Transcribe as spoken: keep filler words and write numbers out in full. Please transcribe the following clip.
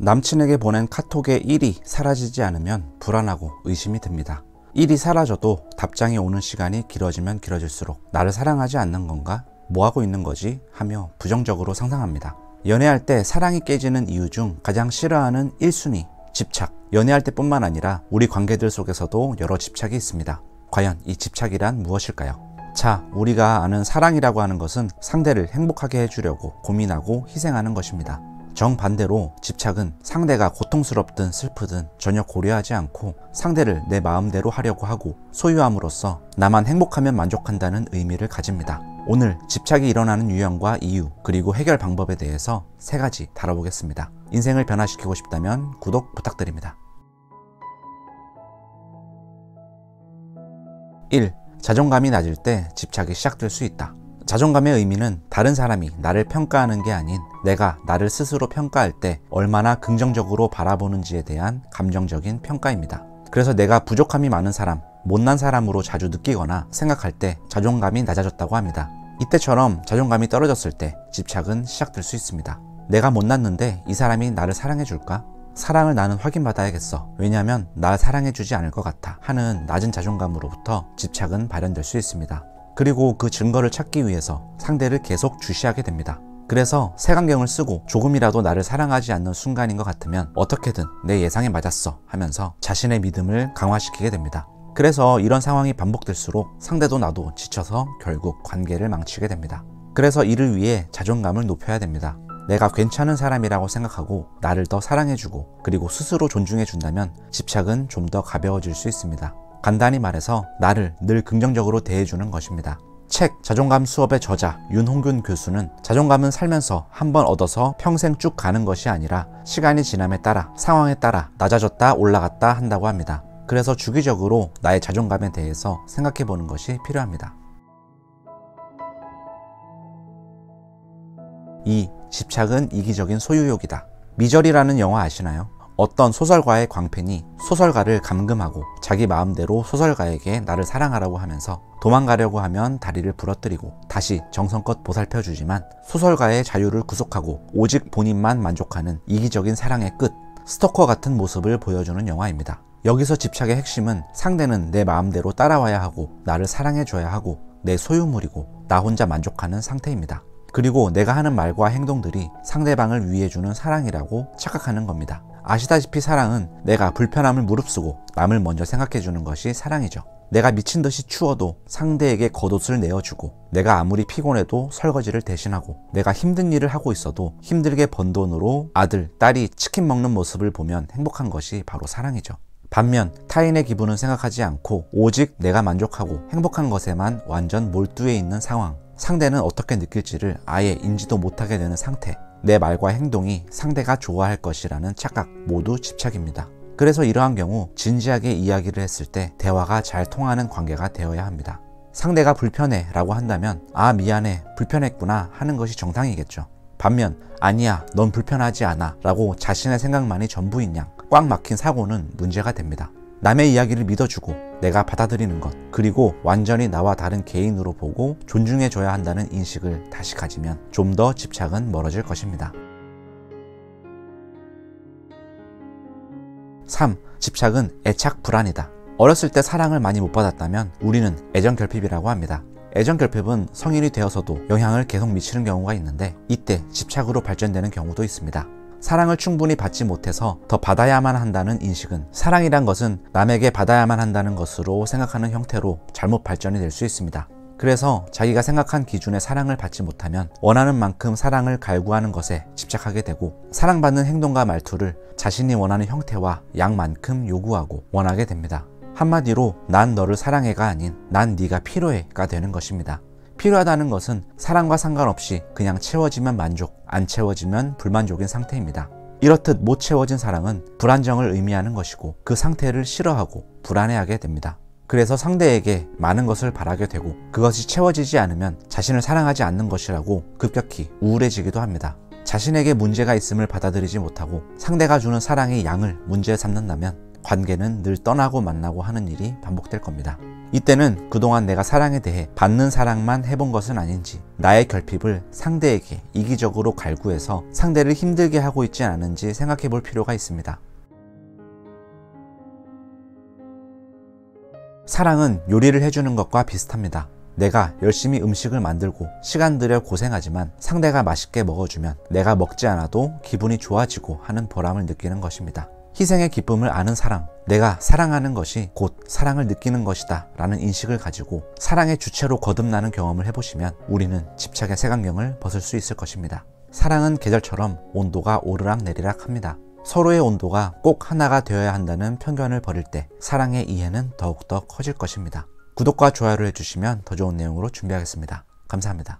남친에게 보낸 카톡의 일이 사라지지 않으면 불안하고 의심이 듭니다. 일이 사라져도 답장이 오는 시간이 길어지면 길어질수록 나를 사랑하지 않는 건가? 뭐하고 있는 거지? 하며 부정적으로 상상합니다. 연애할 때 사랑이 깨지는 이유 중 가장 싫어하는 일 순위, 집착. 연애할 때뿐만 아니라 우리 관계들 속에서도 여러 집착이 있습니다. 과연 이 집착이란 무엇일까요? 자, 우리가 아는 사랑이라고 하는 것은 상대를 행복하게 해주려고 고민하고 희생하는 것입니다. 정반대로 집착은 상대가 고통스럽든 슬프든 전혀 고려하지 않고 상대를 내 마음대로 하려고 하고 소유함으로써 나만 행복하면 만족한다는 의미를 가집니다. 오늘 집착이 일어나는 유형과 이유, 그리고 해결 방법에 대해서 세 가지 다뤄보겠습니다. 인생을 변화시키고 싶다면 구독 부탁드립니다. 일. 자존감이 낮을 때 집착이 시작될 수 있다. 자존감의 의미는 다른 사람이 나를 평가하는 게 아닌 내가 나를 스스로 평가할 때 얼마나 긍정적으로 바라보는지에 대한 감정적인 평가입니다. 그래서 내가 부족함이 많은 사람, 못난 사람으로 자주 느끼거나 생각할 때 자존감이 낮아졌다고 합니다. 이때처럼 자존감이 떨어졌을 때 집착은 시작될 수 있습니다. 내가 못났는데 이 사람이 나를 사랑해줄까? 사랑을 나는 확인받아야겠어. 왜냐하면 날 사랑해주지 않을 것 같아 하는 낮은 자존감으로부터 집착은 발현될 수 있습니다. 그리고 그 증거를 찾기 위해서 상대를 계속 주시하게 됩니다. 그래서 색안경을 쓰고 조금이라도 나를 사랑하지 않는 순간인 것 같으면 어떻게든 내 예상에 맞았어 하면서 자신의 믿음을 강화시키게 됩니다. 그래서 이런 상황이 반복될수록 상대도 나도 지쳐서 결국 관계를 망치게 됩니다. 그래서 이를 위해 자존감을 높여야 됩니다. 내가 괜찮은 사람이라고 생각하고 나를 더 사랑해주고 그리고 스스로 존중해준다면 집착은 좀 더 가벼워질 수 있습니다. 간단히 말해서 나를 늘 긍정적으로 대해주는 것입니다. 책 자존감 수업의 저자 윤홍균 교수는 자존감은 살면서 한번 얻어서 평생 쭉 가는 것이 아니라 시간이 지남에 따라 상황에 따라 낮아졌다 올라갔다 한다고 합니다. 그래서 주기적으로 나의 자존감에 대해서 생각해보는 것이 필요합니다. 이. 집착은 이기적인 소유욕이다. 미저리라는 영화 아시나요? 어떤 소설가의 광팬이 소설가를 감금하고 자기 마음대로 소설가에게 나를 사랑하라고 하면서 도망가려고 하면 다리를 부러뜨리고 다시 정성껏 보살펴주지만 소설가의 자유를 구속하고 오직 본인만 만족하는 이기적인 사랑의 끝, 스토커 같은 모습을 보여주는 영화입니다. 여기서 집착의 핵심은 상대는 내 마음대로 따라와야 하고 나를 사랑해줘야 하고 내 소유물이고 나 혼자 만족하는 상태입니다. 그리고 내가 하는 말과 행동들이 상대방을 위해주는 사랑이라고 착각하는 겁니다. 아시다시피 사랑은 내가 불편함을 무릅쓰고 남을 먼저 생각해주는 것이 사랑이죠. 내가 미친 듯이 추워도 상대에게 겉옷을 내어주고 내가 아무리 피곤해도 설거지를 대신하고 내가 힘든 일을 하고 있어도 힘들게 번 돈으로 아들, 딸이 치킨 먹는 모습을 보면 행복한 것이 바로 사랑이죠. 반면 타인의 기분은 생각하지 않고 오직 내가 만족하고 행복한 것에만 완전 몰두해 있는 상황, 상대는 어떻게 느낄지를 아예 인지도 못하게 되는 상태, 내 말과 행동이 상대가 좋아할 것이라는 착각, 모두 집착입니다. 그래서 이러한 경우 진지하게 이야기를 했을 때 대화가 잘 통하는 관계가 되어야 합니다. 상대가 불편해 라고 한다면 아 미안해 불편했구나 하는 것이 정상이겠죠. 반면 아니야 넌 불편하지 않아 라고 자신의 생각만이 전부인 양 꽉 막힌 사고는 문제가 됩니다. 남의 이야기를 믿어주고 내가 받아들이는 것, 그리고 완전히 나와 다른 개인으로 보고 존중해줘야 한다는 인식을 다시 가지면 좀 더 집착은 멀어질 것입니다. 삼. 집착은 애착 불안이다. 어렸을 때 사랑을 많이 못 받았다면 우리는 애정결핍이라고 합니다. 애정결핍은 성인이 되어서도 영향을 계속 미치는 경우가 있는데 이때 집착으로 발전되는 경우도 있습니다. 사랑을 충분히 받지 못해서 더 받아야만 한다는 인식은 사랑이란 것은 남에게 받아야만 한다는 것으로 생각하는 형태로 잘못 발전이 될 수 있습니다. 그래서 자기가 생각한 기준의 사랑을 받지 못하면 원하는 만큼 사랑을 갈구하는 것에 집착하게 되고 사랑받는 행동과 말투를 자신이 원하는 형태와 양만큼 요구하고 원하게 됩니다. 한마디로 난 너를 사랑해가 아닌 난 네가 필요해가 되는 것입니다. 필요하다는 것은 사랑과 상관없이 그냥 채워지면 만족, 안 채워지면 불만족인 상태입니다. 이렇듯 못 채워진 사랑은 불안정을 의미하는 것이고 그 상태를 싫어하고 불안해하게 됩니다. 그래서 상대에게 많은 것을 바라게 되고 그것이 채워지지 않으면 자신을 사랑하지 않는 것이라고 급격히 우울해지기도 합니다. 자신에게 문제가 있음을 받아들이지 못하고 상대가 주는 사랑의 양을 문제에 삼는다면 관계는 늘 떠나고 만나고 하는 일이 반복될 겁니다. 이때는 그동안 내가 사랑에 대해 받는 사랑만 해본 것은 아닌지, 나의 결핍을 상대에게 이기적으로 갈구해서 상대를 힘들게 하고 있지 않은지 생각해 볼 필요가 있습니다. 사랑은 요리를 해주는 것과 비슷합니다. 내가 열심히 음식을 만들고 시간 들여 고생하지만 상대가 맛있게 먹어주면 내가 먹지 않아도 기분이 좋아지고 하는 보람을 느끼는 것입니다. 희생의 기쁨을 아는 사람, 내가 사랑하는 것이 곧 사랑을 느끼는 것이다 라는 인식을 가지고 사랑의 주체로 거듭나는 경험을 해보시면 우리는 집착의 색안경을 벗을 수 있을 것입니다. 사랑은 계절처럼 온도가 오르락내리락 합니다. 서로의 온도가 꼭 하나가 되어야 한다는 편견을 버릴 때 사랑의 이해는 더욱더 커질 것입니다. 구독과 좋아요를 해주시면 더 좋은 내용으로 준비하겠습니다. 감사합니다.